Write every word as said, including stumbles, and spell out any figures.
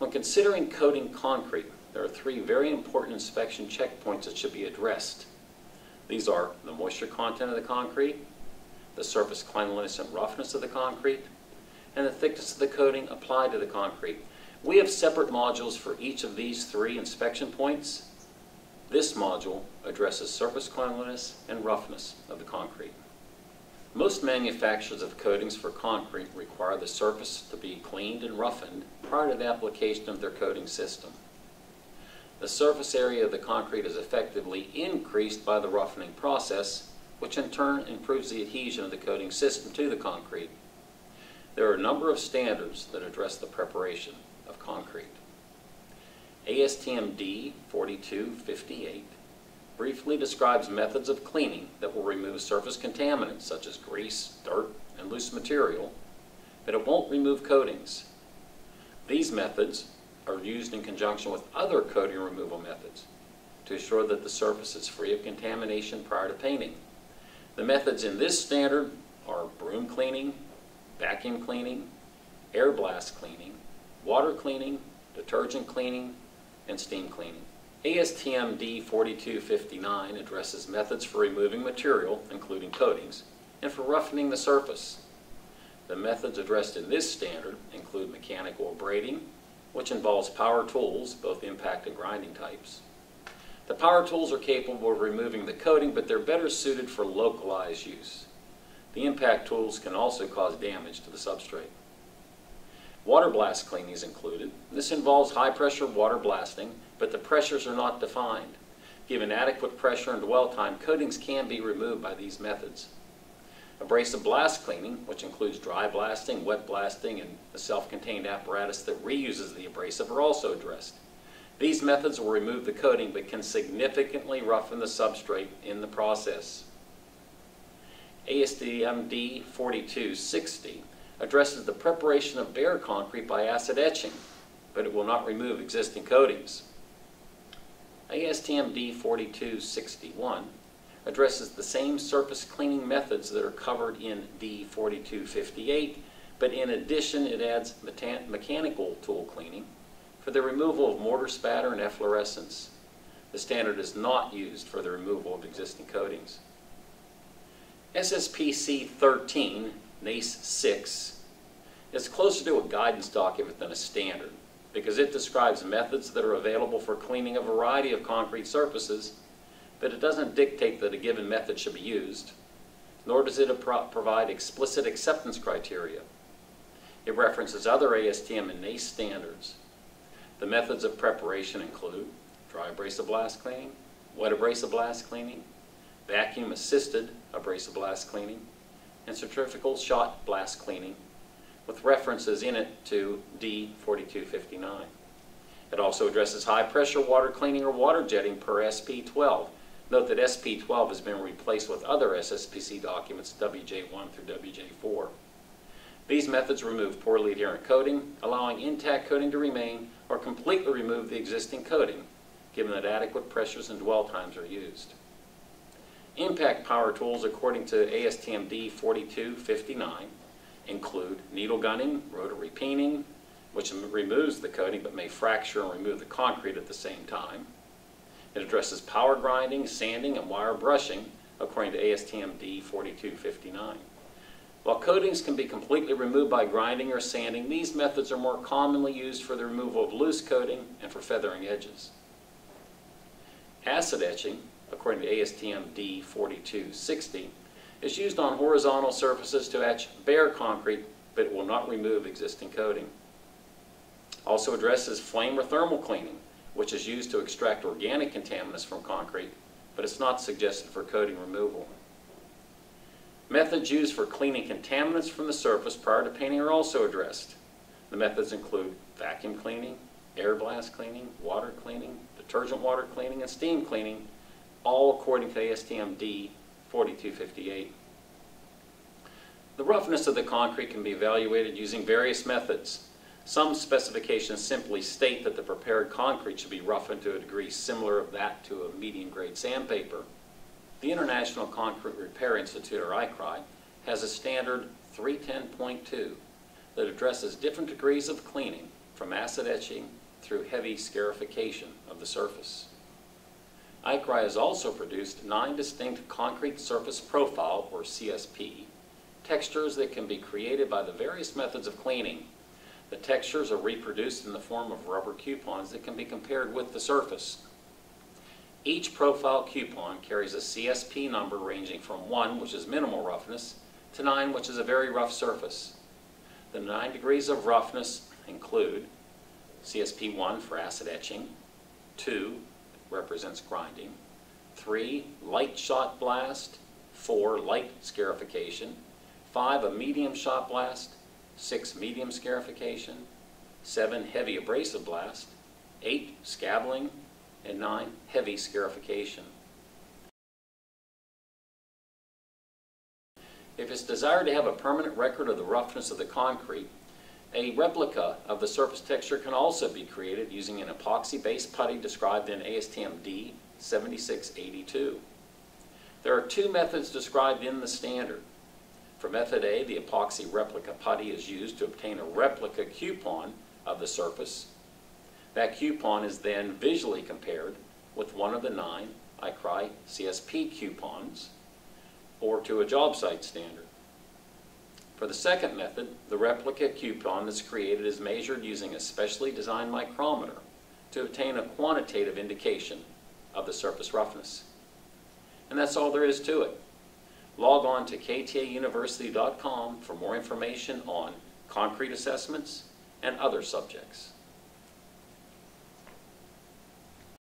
When considering coating concrete, there are three very important inspection checkpoints that should be addressed. These are the moisture content of the concrete, the surface cleanliness and roughness of the concrete, and the thickness of the coating applied to the concrete. We have separate modules for each of these three inspection points. This module addresses surface cleanliness and roughness of the concrete. Most manufacturers of coatings for concrete require the surface to be cleaned and roughened prior to the application of their coating system. The surface area of the concrete is effectively increased by the roughening process, which in turn improves the adhesion of the coating system to the concrete. There are a number of standards that address the preparation of concrete. A S T M D forty-two fifty-eight briefly describes methods of cleaning that will remove surface contaminants such as grease, dirt, and loose material, but it won't remove coatings. These methods are used in conjunction with other coating removal methods to ensure that the surface is free of contamination prior to painting. The methods in this standard are broom cleaning, vacuum cleaning, air blast cleaning, water cleaning, detergent cleaning, and steam cleaning. A S T M D forty-two fifty-nine addresses methods for removing material, including coatings, and for roughening the surface. The methods addressed in this standard include mechanical abrading, which involves power tools, both impact and grinding types. The power tools are capable of removing the coating, but they're better suited for localized use. The impact tools can also cause damage to the substrate. Water blast cleaning is included. This involves high pressure water blasting, but the pressures are not defined. Given adequate pressure and dwell time, coatings can be removed by these methods. Abrasive blast cleaning, which includes dry blasting, wet blasting, and the self-contained apparatus that reuses the abrasive, are also addressed. These methods will remove the coating but can significantly roughen the substrate in the process. A S T M D forty-two sixty addresses the preparation of bare concrete by acid etching, but it will not remove existing coatings. A S T M D forty-two sixty-one addresses the same surface cleaning methods that are covered in D forty-two fifty-eight, but in addition it adds mechanical tool cleaning for the removal of mortar spatter and efflorescence. The standard is not used for the removal of existing coatings. S S P C thirteen, NACE six, is closer to a guidance document than a standard because it describes methods that are available for cleaning a variety of concrete surfaces, but it doesn't dictate that a given method should be used, nor does it pro provide explicit acceptance criteria. It references other A S T M and NACE standards. The methods of preparation include dry abrasive blast cleaning, wet abrasive blast cleaning, vacuum-assisted abrasive blast cleaning, and centrifugal shot blast cleaning, with references in it to D forty-two fifty-nine. It also addresses high-pressure water cleaning or water jetting per S P twelve. Note that S P twelve has been replaced with other S S P C documents, W J one through W J four. These methods remove poorly adherent coating, allowing intact coating to remain, or completely remove the existing coating, given that adequate pressures and dwell times are used. Impact power tools, according to A S T M D forty-two fifty-nine, include needle gunning, rotary peening, which removes the coating but may fracture and remove the concrete at the same time. It addresses power grinding, sanding, and wire brushing, according to A S T M D forty-two fifty-nine. While coatings can be completely removed by grinding or sanding, these methods are more commonly used for the removal of loose coating and for feathering edges. Acid etching, according to A S T M D forty-two sixty, is used on horizontal surfaces to etch bare concrete, but it will not remove existing coating. Also addresses flame or thermal cleaning, which is used to extract organic contaminants from concrete, but it's not suggested for coating removal. Methods used for cleaning contaminants from the surface prior to painting are also addressed. The methods include vacuum cleaning, air blast cleaning, water cleaning, detergent water cleaning, and steam cleaning, all according to A S T M D forty-two fifty-eight. The roughness of the concrete can be evaluated using various methods. Some specifications simply state that the prepared concrete should be roughened to a degree similar to that to a medium grade sandpaper. The International Concrete Repair Institute, or I C R I, has a standard three ten point two that addresses different degrees of cleaning from acid etching through heavy scarification of the surface. I C R I has also produced nine distinct concrete surface profile, or C S P, textures that can be created by the various methods of cleaning. The textures are reproduced in the form of rubber coupons that can be compared with the surface. Each profile coupon carries a C S P number ranging from one, which is minimal roughness, to nine, which is a very rough surface. The nine degrees of roughness include C S P one for acid etching, two represents grinding, three light shot blast, four light scarification, five a medium shot blast, six medium scarification, seven heavy abrasive blast, eight scabbling, and nine heavy scarification. If it's desired to have a permanent record of the roughness of the concrete, a replica of the surface texture can also be created using an epoxy-based putty described in A S T M D seventy-six eighty-two. There are two methods described in the standard. For method A, the epoxy replica putty is used to obtain a replica coupon of the surface. That coupon is then visually compared with one of the nine I C R I C S P coupons, or to a job site standard. For the second method, the replica coupon that's created is measured using a specially designed micrometer to obtain a quantitative indication of the surface roughness. And that's all there is to it. Log on to K T A University dot com for more information on concrete assessments and other subjects.